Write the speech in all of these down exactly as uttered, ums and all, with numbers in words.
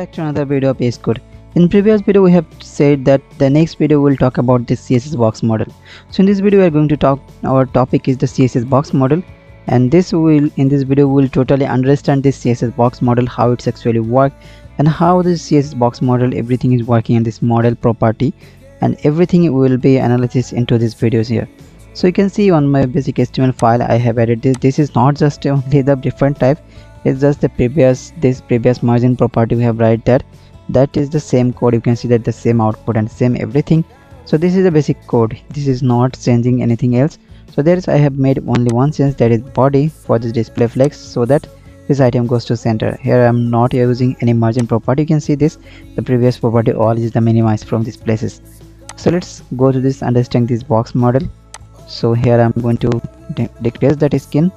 back to another video of ASCode. In previous video we have said that the next video will talk about the C S S box model. So in this video we are going to talk, our topic is the C S S box model, and this will in this video we will totally understand this C S S box model, how it's actually work, and how this C S S box model everything is working in this model property, and everything will be analysis into these videos here. So you can see on my basic H T M L file I have added this. This is not just only the different type, it's just the previous this previous margin property we have right there. That is the same code, you can see that the same output and same everything. So this is the basic code, this is not changing anything else. So there is I have made only one change, that is body for the display flex, so that this item goes to center. Here I am not using any margin property, you can see this, the previous property all is the minimized from these places. So let's go to this, understand this box model. So here I am going to de decrease that skin.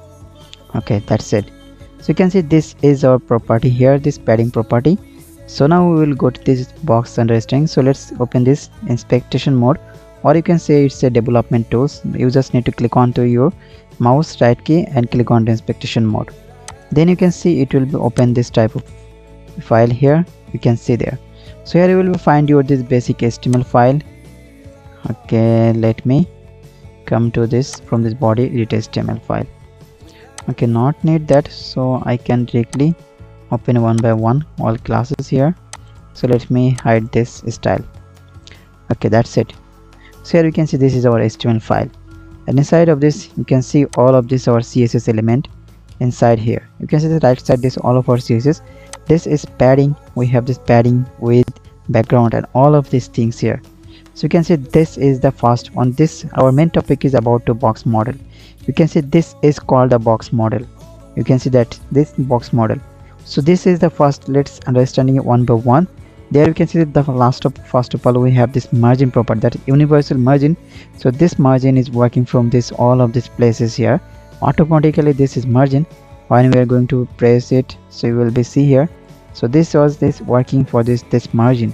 Okay, that's it. So you can see this is our property here, this padding property. So now we will go to this box understanding. So let's open this inspection mode, or you can say it's a development tools. You just need to click onto your mouse right key and click on the inspection mode. Then you can see it will be open this type of file here, you can see there. So here you will find your this basic H T M L file. Okay, let me come to this from this body edit H T M L file. Okay, not need that, so I can directly open one by one all classes here. So let me hide this style. Okay, that's it. So here you can see this is our H T M L file, and inside of this you can see all of this our C S S element. Inside here you can see the right side, this all of our C S S, this is padding, we have this padding with background and all of these things here. So you can see this is the first one. This our main topic is about the box model. You can see this is called the box model, you can see that this box model. So this is the first, let's understanding it one by one. There you can see that the last of first of all we have this margin property, that is universal margin. So this margin is working from this all of these places here automatically. This is margin, when we are going to press it, so you will be see here. So this was this working for this this margin.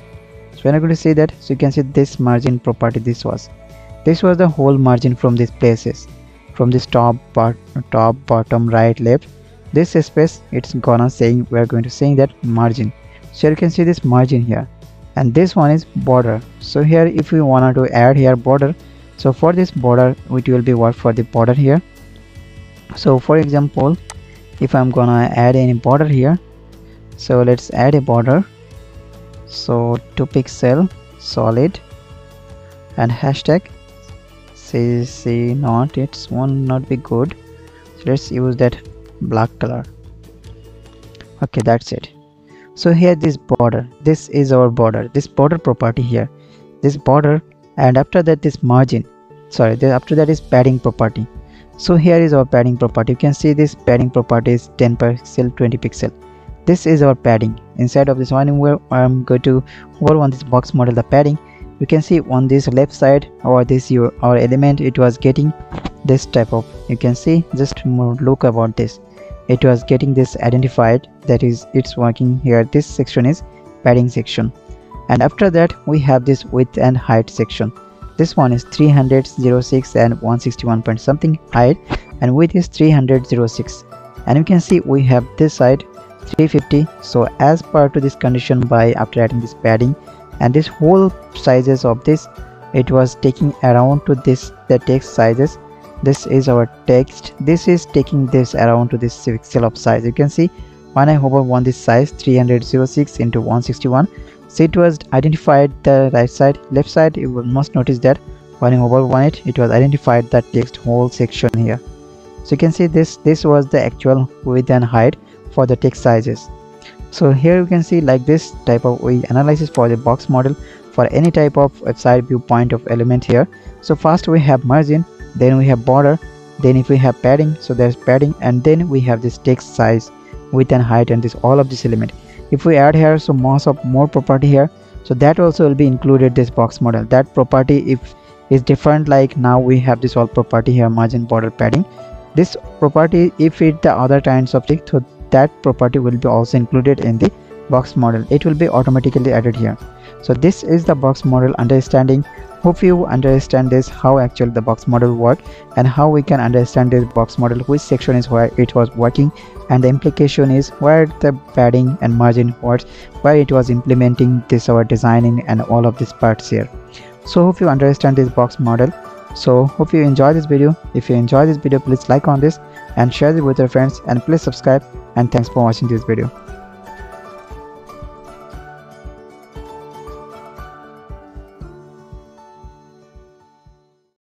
So when I'm going to say that, so you can see this margin property, this was this was the whole margin from these places, from this top part, top bottom, right, left, this space, it's gonna saying we are going to saying that margin. So you can see this margin here, and this one is border. So here if we wanted to add here border, so for this border it will be work for the border here. So for example if I'm gonna add any border here, so let's add a border. So two pixel solid and hashtag C C not, it's one not be good, so let's use that black color. Okay, that's it. So here this border, this is our border, this border property here, this border, and after that this margin, sorry this, after that is padding property. So here is our padding property, you can see this padding property is ten pixel, twenty pixel, this is our padding. Inside of this one where I'm going to over on this box model the padding, you can see on this left side or this your our element, it was getting this type of, you can see just more look about this, it was getting this identified, that is it's working here. This section is padding section, and after that we have this width and height section. This one is three hundred, zero six and one sixty-one point something height, and width is three hundred, zero six, and you can see we have this side three fifty. So as per to this condition, by after adding this padding and this whole sizes of this, it was taking around to this the text sizes. This is our text, this is taking this around to this pixel of size. You can see when I hover on this size three hundred, zero six into one sixty-one, so it was identified the right side, left side you must notice that when I hover on it, it was identified that text whole section here. So you can see this this was the actual width and height for the text sizes. So here you can see like this type of we analysis for the box model for any type of website viewpoint of element here. So first we have margin, then we have border, then if we have padding, so there's padding, and then we have this text size, width and height, and this all of this element. If we add here, so most of more property here, so that also will be included this box model. That property if is different, like now we have this all property here, margin, border, padding. This property if it the other kinds of things, so that property will be also included in the box model, it will be automatically added here. So this is the box model understanding. Hope you understand this, how actually the box model work and how we can understand this box model, which section is where it was working and the implication is where the padding and margin was, where it was implementing this our designing and all of these parts here. So hope you understand this box model. So hope you enjoy this video. If you enjoy this video, please like on this and share it with your friends and please subscribe, and thanks for watching this video.